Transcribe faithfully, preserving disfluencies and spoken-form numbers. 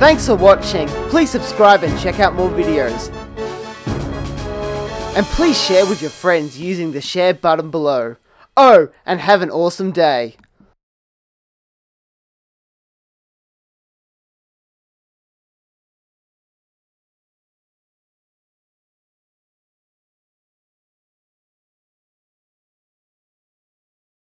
Thanks for watching. Please subscribe and check out more videos. And please share with your friends using the share button below. Oh, and have an awesome day.